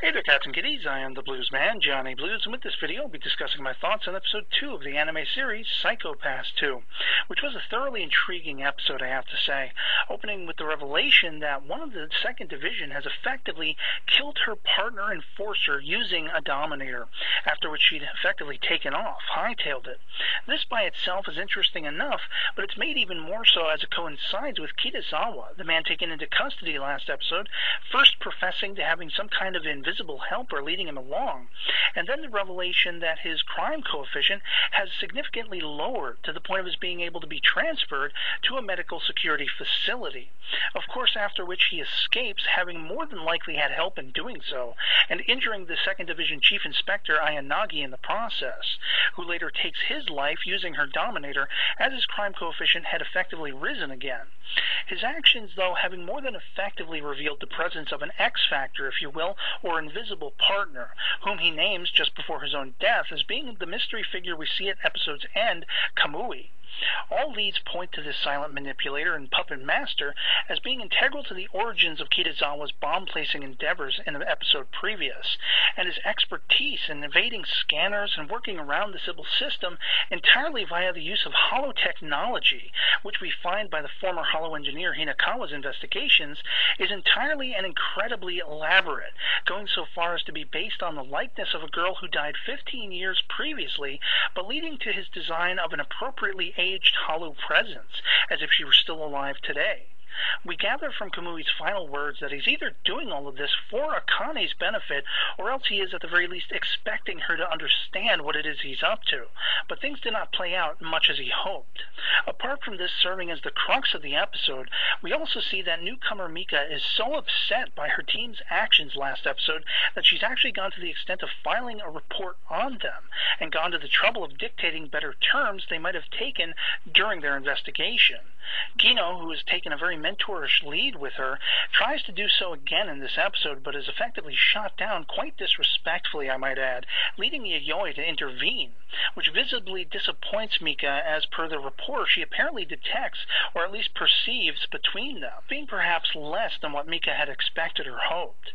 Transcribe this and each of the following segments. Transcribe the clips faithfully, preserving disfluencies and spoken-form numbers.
Hey there, cats and kitties. I am the Blues Man, Johnny Blues, and with this video I'll be discussing my thoughts on episode two of the anime series, Psycho-Pass two, which was a thoroughly intriguing episode, I have to say, opening with the revelation that one of the second division has effectively killed her partner and forced her using a Dominator, after which she'd effectively taken off, hightailed it. This by itself is interesting enough, but it's made even more so as it coincides with Kitazawa, the man taken into custody last episode, first professing to having some kind of invisible helper leading him along, and then the revelation that his crime coefficient has significantly lowered to the point of his being able to be transferred to a medical security facility. Of course, after which he escapes, having more than likely had help in doing so, and injuring the second Division Chief Inspector Ayanagi in the process, who later takes his life using her Dominator as his crime coefficient had effectively risen again. His actions, though, having more than effectively revealed the presence of an X-factor, if you will, or invisible partner, whom he names just before his own death as being the mystery figure we see at episode's end, Kamui. All leads point to this silent manipulator and puppet master as being integral to the origins of Kitazawa's bomb-placing endeavors in the episode previous, and his expertise in evading scanners and working around the Sybil system entirely via the use of hollow technology, which we find by the former hollow engineer Hinakawa's investigations, is entirely and incredibly elaborate, going so far as to be based on the likeness of a girl who died fifteen years previously, but leading to his design of an appropriately aged hollow presence, as if she were still alive today. We gather from Kamui's final words that he's either doing all of this for Akane's benefit, or else he is at the very least expecting her to understand what it is he's up to, but things did not play out much as he hoped. Apart from this serving as the crux of the episode, we also see that newcomer Mika is so upset by her team's actions last episode that she's actually gone to the extent of filing a report on them, and gone to the trouble of dictating better terms they might have taken during their investigation. Gino, who has taken a very mentorish lead with her, tries to do so again in this episode, but is effectively shot down quite disrespectfully, I might add, leading Yayoi to intervene, which visibly disappoints Mika, as per the rapport she apparently detects, or at least perceives, between them, being perhaps less than what Mika had expected or hoped.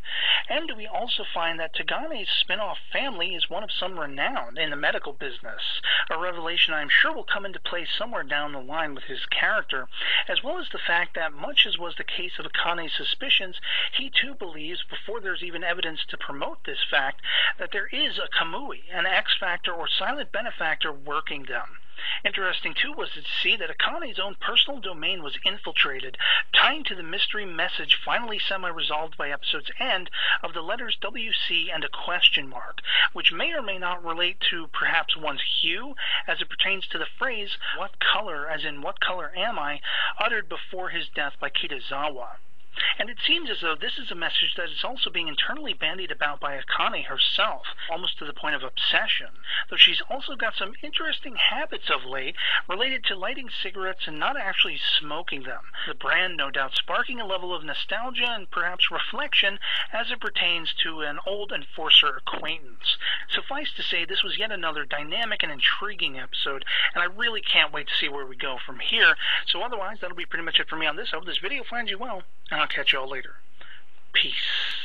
And we also find that Tagane's spin-off family is one of some renown in the medical business, a revelation I'm sure will come into play somewhere down the line with his character, as well as the fact that, much as was the case of Akane's suspicions, he too believes, before there's even evidence to promote this fact, that there is a Kamui, an X-factor or silent benefactor working them. Interesting, too, was to see that Akane's own personal domain was infiltrated, tying to the mystery message finally semi-resolved by episode's end of the letters W C and a question mark, which may or may not relate to perhaps one's hue, as it pertains to the phrase, what color, as in what color am I, uttered before his death by Kitazawa. And it seems as though this is a message that is also being internally bandied about by Akane herself, almost to the point of obsession, though she's also got some interesting habits of late related to lighting cigarettes and not actually smoking them, the brand no doubt sparking a level of nostalgia and perhaps reflection as it pertains to an old enforcer acquaintance. Suffice to say, this was yet another dynamic and intriguing episode, and I really can't wait to see where we go from here. So otherwise, that'll be pretty much it for me on this. I hope this video finds you well, and I'll catch you all later. Peace.